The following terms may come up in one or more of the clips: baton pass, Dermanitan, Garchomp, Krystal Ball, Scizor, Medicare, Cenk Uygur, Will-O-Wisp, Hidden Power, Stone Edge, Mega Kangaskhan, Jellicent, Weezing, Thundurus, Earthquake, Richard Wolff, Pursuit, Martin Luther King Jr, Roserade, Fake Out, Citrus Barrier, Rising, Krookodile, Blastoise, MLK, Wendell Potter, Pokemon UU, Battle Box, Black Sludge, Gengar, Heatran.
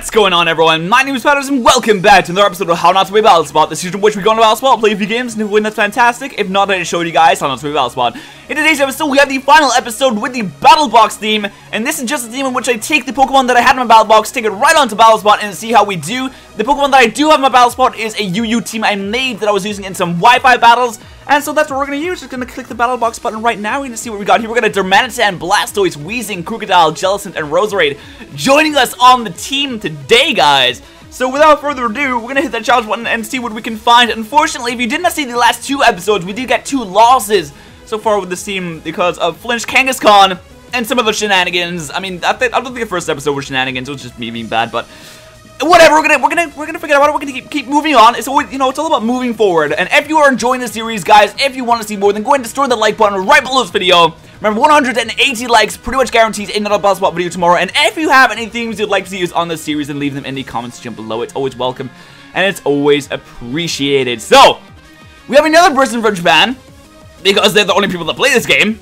What's going on, everyone? My name is Patters and welcome back to another episode of How Not to Play Battle Spot, the season in which we go into Battle Spot, play a few games, and win. That's fantastic. If not, I just showed you guys How Not to Play Battle Spot. In today's episode, we have the final episode with the Battle Box theme, and this is just a theme in which I take the Pokemon that I had in my Battle Box, take it right onto Battle Spot, and see how we do. The Pokemon that I do have in my Battle Spot is a UU team I made that I was using in some Wi-Fi battles. And so that's what we're going to use. Just going to click the Battle Box button right now. We're going to see what we got here. We're going to Dermanitan, Blastoise, Weezing, Krookodile, Jellicent, and Roserade joining us on the team today, guys. So without further ado, we're going to hit that challenge button and see what we can find. Unfortunately, if you did not see the last two episodes, we did get two losses so far with this team because of flinched Kangaskhan and some other shenanigans. I mean, I don't think the first episode was shenanigans. It was just me being bad, but whatever, we're gonna forget about it. We're gonna keep moving on. It's always, you know, it's all about moving forward. And if you are enjoying this series, guys, if you want to see more, then go ahead and destroy the like button right below this video. Remember, 180 likes pretty much guarantees another Battle Spot video tomorrow. And if you have any themes you'd like to use on this series, then leave them in the comments section below. It's always welcome, and it's always appreciated. So we have another person from Japan because they're the only people that play this game,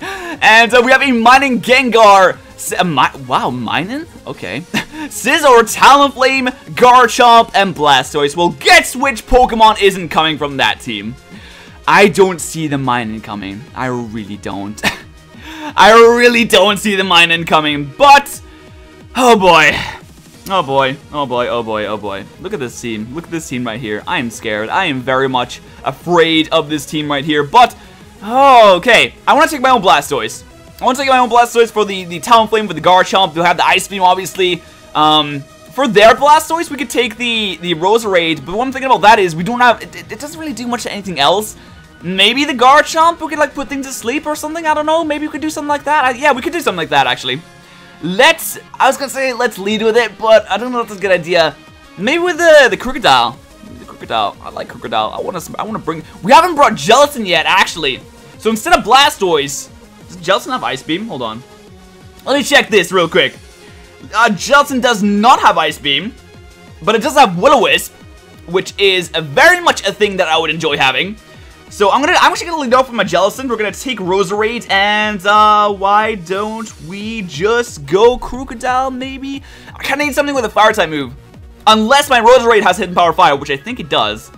and we have a mining Gengar. Wow, Minun? Okay. Scizor, Talonflame, Garchomp, and Blastoise. Well, guess which Pokemon isn't coming from that team? I don't see the Minun coming. I really don't. I really don't see the Minun coming, but... oh boy. Oh boy. Oh boy, oh boy, oh boy. Look at this team. Look at this team right here. I am scared. I am very much afraid of this team right here, but... oh, okay. I want to take my own Blastoise. I want to take my own Blastoise for the Talonflame, for the Garchomp. They'll have the Ice Beam, obviously. For their Blastoise, we could take the Roserade. But what I'm thinking about that is we don't have... it doesn't really do much to anything else. Maybe the Garchomp, we could, like, put things to sleep or something. I don't know. Maybe we could do something like that. Yeah, we could do something like that, actually. Let's... I was going to say let's lead with it, but I don't know if that's a good idea. Maybe with the Krookodile. The Krookodile. I like Krookodile. I want to bring... we haven't brought Jellicent yet, actually. So instead of Blastoise... does Jellicent have Ice Beam? Hold on. Let me check this real quick. Jellicent does not have Ice Beam, but it does have Will-O-Wisp, which is very much a thing that I would enjoy having. So I'm actually gonna lead off with my Jellicent. We're gonna take Roserade, and why don't we just go Krookodile? Maybe I kind of need something with a Fire type move, unless my Roserade has Hidden Power Fire, which I think it does.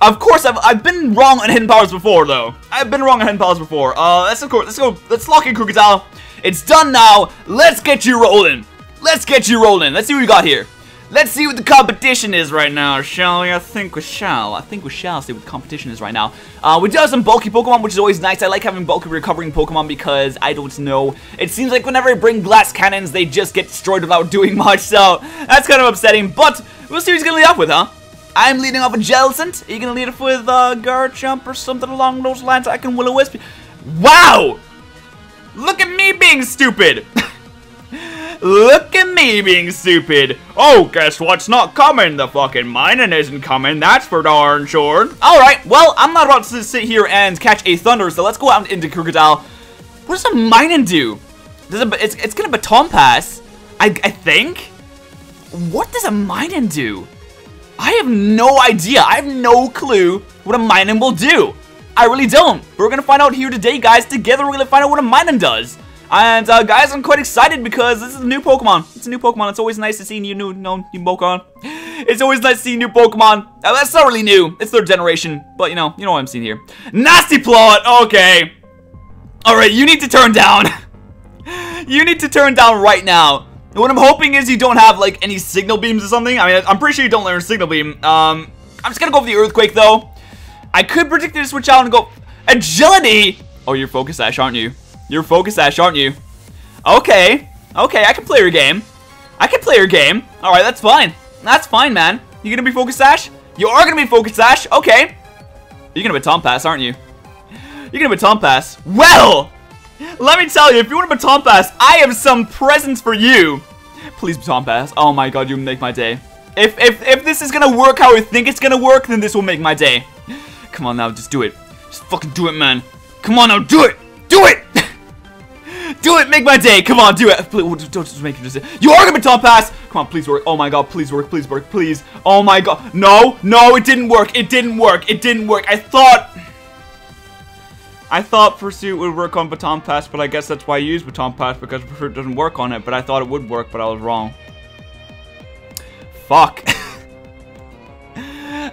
Of course, I've been wrong on Hidden Powers before, though. I've been wrong on Hidden Powers before. Let's lock in Krookodile. It's done now. Let's get you rolling. Let's get you rolling. Let's see what we got here. Let's see what the competition is right now, shall we? I think we shall. I think we shall see what the competition is right now. We do have some bulky Pokemon, which is always nice. I like having bulky recovering Pokemon because, I don't know, it seems like whenever I bring blast cannons, they just get destroyed without doing much, so that's kind of upsetting, but we'll see what he's going to lead off with, huh? I'm leading off with Jellicent. Are you going to lead off with Garchomp or something along those lines? I can Will-O-Wisp. Wow! Look at me being stupid. Look at me being stupid. Oh, guess what's not coming? The fucking Minun isn't coming. That's for darn sure. Alright, well, I'm not about to sit here and catch a Thunder, so let's go out into Krookodile. What does a Minun do? It's going to baton pass, I think. What does a Minun do? I have no idea. I have no clue what a Minun will do. I really don't. But we're going to find out here today, guys. Together, we're going to find out what a Minun does. And, guys, I'm quite excited because this is a new Pokemon. It's a new Pokemon. It's always nice to see new Pokemon. It's always nice to see new Pokemon. That's not really new. It's third generation. But, you know what I'm seeing here. Nasty plot. Okay. All right, you need to turn down. You need to turn down right now. What I'm hoping is you don't have, like, any signal beams or something. I mean, I'm pretty sure you don't learn signal beam. I'm just gonna go for the Earthquake, though. I could predict it to switch out and go... agility! Oh, you're Focus Ash, aren't you? You're Focus Ash, aren't you? Okay. Okay, I can play your game. I can play your game. Alright, that's fine. That's fine, man. You gonna be Focus Ash? You are gonna be Focus Ash. Okay. You're gonna baton pass, aren't you? You're gonna baton pass. Well! Let me tell you, if you want a baton pass, I have some presents for you. Please baton pass. Oh my god, you make my day. If this is gonna work how I think it's gonna work, then this will make my day. Come on now, just do it. Just fucking do it, man. Come on now, do it. Do it. Do it. Make my day. Come on, do it. Please, don't just make it. Just you are gonna baton pass. Come on, please work. Oh my god, please work. Please work. Please. Oh my god. No, no, it didn't work. It didn't work. It didn't work. I thought Pursuit would work on baton pass, but I guess that's why I use baton pass, because Pursuit doesn't work on it, but I thought it would work, but I was wrong. Fuck.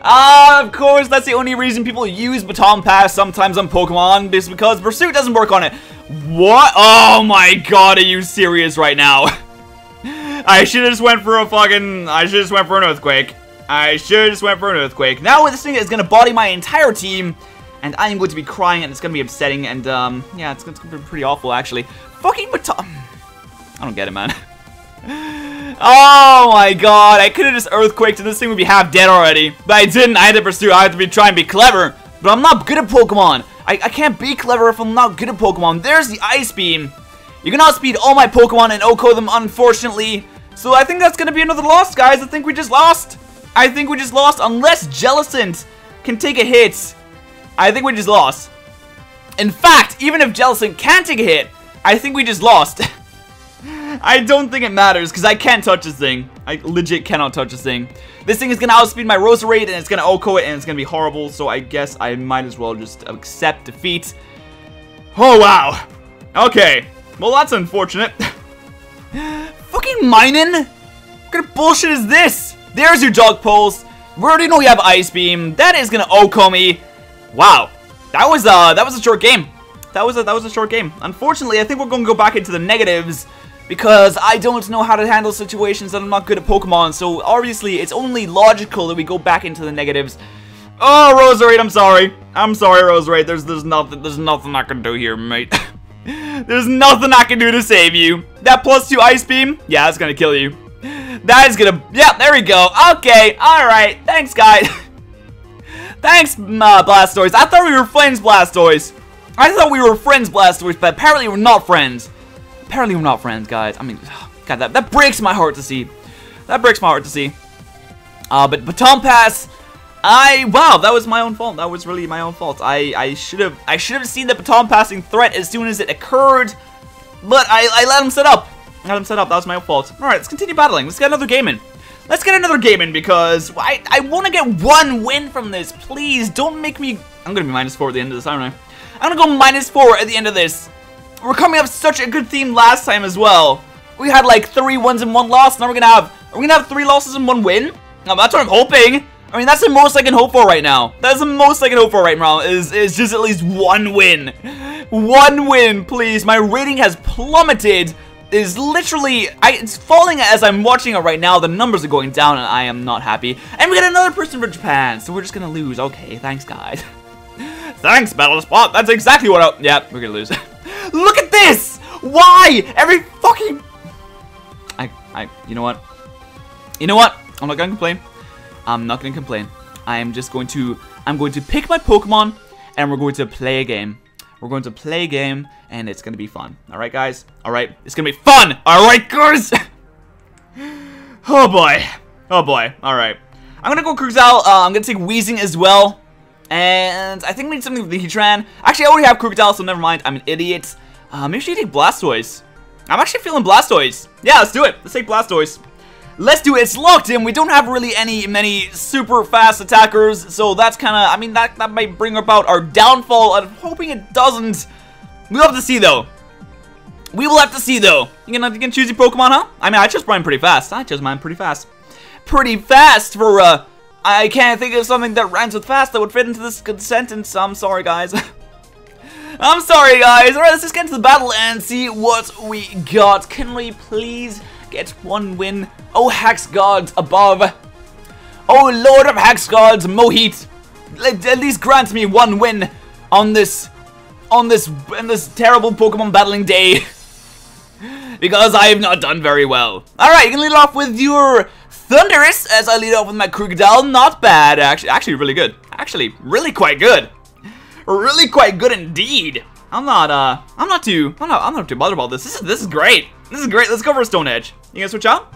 Of course, that's the only reason people use Baton Pass sometimes on Pokemon, is because Pursuit doesn't work on it. What? Oh my god, are you serious right now? I should've just went for a fucking... I should've just went for an Earthquake. I should've just went for an Earthquake. Now this thing is gonna body my entire team, and I'm going to be crying, and it's gonna be upsetting, and, yeah, it's gonna be pretty awful, actually. Fucking Baton... I don't get it, man. Oh my god, I could've just Earthquaked and this thing would be half dead already. But I didn't, I had to pursue, I had to be trying to be clever. But I'm not good at Pokemon. I can't be clever if I'm not good at Pokemon. There's the Ice Beam. You can outspeed all my Pokemon and OHKO them, unfortunately. So I think that's gonna be another loss, guys. I think we just lost. I think we just lost, unless Jellicent can take a hit. I think we just lost. In fact, even if Jellicent can take a hit, I think we just lost. I don't think it matters, because I can't touch this thing. I legit cannot touch this thing. This thing is going to outspeed my Roserade, and it's going to OHKO it, and it's going to be horrible. So I guess I might as well just accept defeat. Oh, wow. Okay. Well, that's unfortunate. Fucking Minun? What kind of bullshit is this? There's your Dog Pulse. We already know you have Ice Beam. That is going to OHKO me. Wow. That was a short game. That was a short game. Unfortunately, I think we're going to go back into the negatives, because I don't know how to handle situations that I'm not good at Pokemon, so obviously it's only logical that we go back into the negatives. Oh, Roserade, I'm sorry. I'm sorry, Roserade. There's nothing I can do here, mate. There's nothing I can do to save you. That +2 Ice Beam? Yeah, that's gonna kill you. That is gonna... Yeah, there we go. Okay, alright. Thanks, guys. Thanks, Blastoise. I thought we were friends, Blastoise. I thought we were friends, Blastoise, but apparently we're not friends. Apparently we're not friends, guys. I mean, god, that breaks my heart to see. That breaks my heart to see. But Baton Pass, wow, that was my own fault. That was really my own fault. I should have seen the Baton Passing threat as soon as it occurred, but I let him set up. I let him set up. That was my own fault. All right, let's continue battling. Let's get another game in. Let's get another game in, because I want to get one win from this. Please don't make me. I'm gonna be -4 at the end of this, aren't I? I'm gonna go -4 at the end of this. We're coming up such a good theme last time as well. We had like 3 wins and 1 loss. Now are we gonna have 3 losses and 1 win? That's what I'm hoping. I mean, that's the most I can hope for right now. That's the most I can hope for right now is just at least 1 win. 1 win, please. My rating has plummeted. Is literally it's falling as I'm watching it right now. The numbers are going down and I am not happy. And we got another person for Japan, so we're just gonna lose. Okay, thanks guys. Thanks, Battle Spot. That's exactly what I... Yeah, we're gonna lose. Look at this! Why? Every fucking... You know what? You know what? I'm not gonna complain. I'm not gonna complain. I'm just going to... I'm going to pick my Pokemon, and we're going to play a game. We're going to play a game, and it's gonna be fun. Alright, guys? Alright? It's gonna be fun! Alright, guys? Oh, boy. Oh, boy. Alright. I'm gonna go Krookodile. I'm gonna take Weezing as well. And I think we need something with the Heatran. Actually, I already have Krookodile, so never mind. I'm an idiot. Maybe should take Blastoise. I'm actually feeling Blastoise. Yeah, let's do it. Let's take Blastoise. Let's do it. It's locked in. We don't have really many super fast attackers, so that's kind of... I mean, that might bring about our downfall. I'm hoping it doesn't. We'll have to see, though. We will have to see, though. You can choose your Pokemon, huh? I mean, I chose mine pretty fast. I chose mine pretty fast. Pretty fast for, I can't think of something that rhymes with fast that would fit into this good sentence. I'm sorry, guys. I'm sorry, guys. Alright, let's just get into the battle and see what we got. Can we please get 1 win? Oh, Hex Gods above. Oh, Lord of Hex Gods, Mohit. At least grant me 1 win on this terrible Pokemon battling day. Because I have not done very well. Alright, you can lead off with your... Thundurus, as I lead off with my Krookodile. Not bad, actually really good. Actually, really quite good. Really quite good indeed. I'm not too bothered about this. This is great. This is great. Let's go for a Stone Edge. You gonna switch out?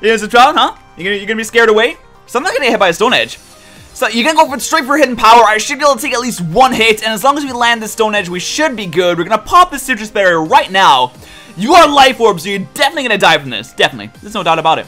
You gonna switch out, huh? You gonna be scared away? So I'm not gonna get hit by a Stone Edge. So you're gonna go straight for Hidden Power. I should be able to take at least 1 hit, and as long as we land this Stone Edge, we should be good. We're gonna pop this Citrus Barrier right now. You are Life Orb, so you're definitely gonna die from this. Definitely. There's no doubt about it.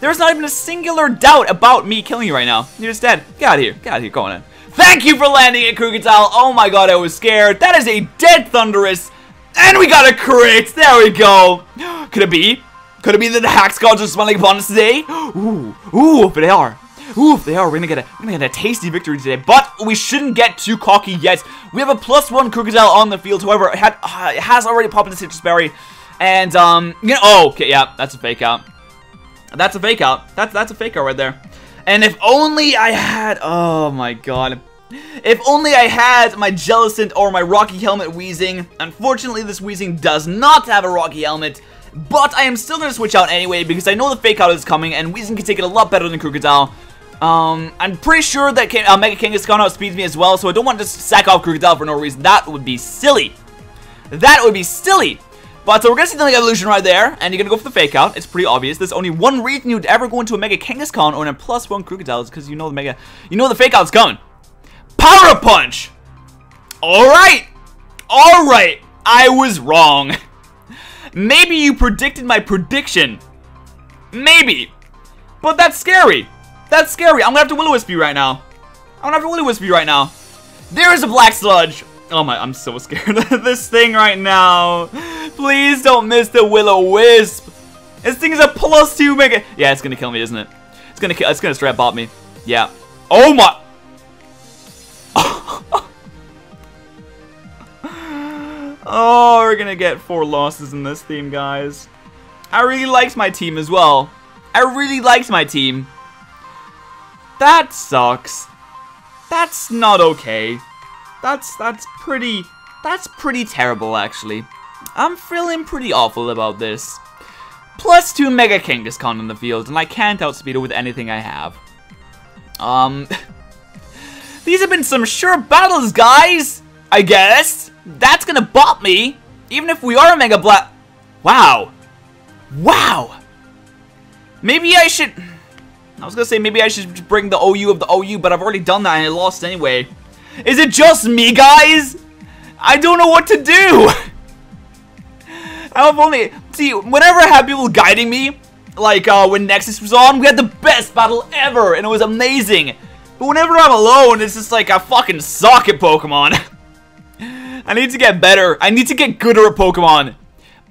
There's not even a singular doubt about me killing you right now. You're just dead. Get out of here. Get out of here. Go on in. Thank you for landing at Krookodile. Oh my god, I was scared. That is a dead Thundurus. And we got a crit. There we go. Could it be? Could it be that the Hack Scourge are smiling upon us today? Ooh, ooh, if they are. Ooh, if they are, we're gonna get a tasty victory today. But we shouldn't get too cocky yet. We have a +1 Krookodile on the field. However, it has already popped into Citrus Barrier. And, oh, okay, yeah, that's a fake out. That's a fake out. That's a fake out right there. And if only I had, oh my god. If only I had my Jellicent or my Rocky Helmet Weezing. Unfortunately, this Weezing does not have a Rocky Helmet. But I am still going to switch out anyway because I know the Fake Out is coming and Weezing can take it a lot better than Krookodile. I'm pretty sure that Mega Kangaskhan outspeeds me as well, so I don't want to just sack off Krookodile for no reason. That would be silly. That would be silly. But so we're going to see the Mega Evolution right there, and you're going to go for the Fake Out. It's pretty obvious. There's only one reason you'd ever go into a Mega Kangaskhan or in a +1 Krookodile is because you know the Mega... You know the Fake Out's coming. Power Punch! Alright! Alright! I was wrong. Maybe you predicted my prediction. Maybe. But that's scary. That's scary. I'm gonna have to Will-O-Wisp you right now. I'm gonna have to Will-O-Wisp you right now. There is a Black Sludge. Oh my, I'm so scared of this thing right now. Please don't miss the Will-O-Wisp. This thing is a +2 mega. Yeah, it's gonna kill me, isn't it? It's gonna straight up bop me. Yeah. Oh my. Oh, we're gonna get 4 losses in this team, guys. I really liked my team as well. I really liked my team. That sucks. That's not okay. That's pretty terrible, actually. I'm feeling pretty awful about this. +2 Mega Kangaskhan in the field, and I can't outspeed it with anything I have. These have been some sure battles, guys! I guess. That's gonna bop me, even if we are a Mega Black. Wow. Wow. Maybe I should... I was gonna say maybe I should bring the OU of the OU, but I've already done that and I lost anyway. Is it just me, guys? I don't know what to do. I've only... See, whenever I have people guiding me, like when Nexus was on, we had the best battle ever, and it was amazing. But whenever I'm alone, it's just like I fucking suck at Pokemon. I need to get better. I need to get gooder at Pokemon.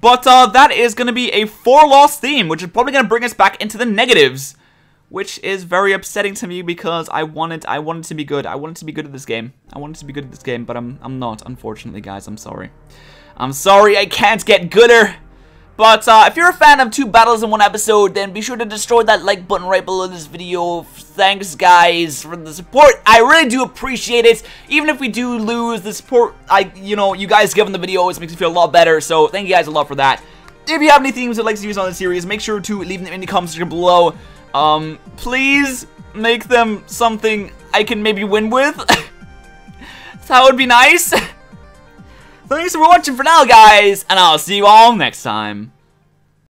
But that is going to be a 4-loss theme, which is probably going to bring us back into the negatives, which is very upsetting to me because I wanted to be good. I wanted to be good at this game. I wanted to be good at this game, but I'm not, unfortunately, guys. I'm sorry. I'm sorry I can't get gooder. But if you're a fan of 2 battles in 1 episode, then be sure to destroy that like button right below this video. Thanks, guys, for the support. I really do appreciate it. Even if we do lose, the support, you know, you guys give them the videos makes me feel a lot better. So thank you guys a lot for that. If you have any themes you'd like to use on the series, make sure to leave them in the comments section below. Please make them something I can maybe win with. That would be nice. Thanks for watching for now, guys, and I'll see you all next time.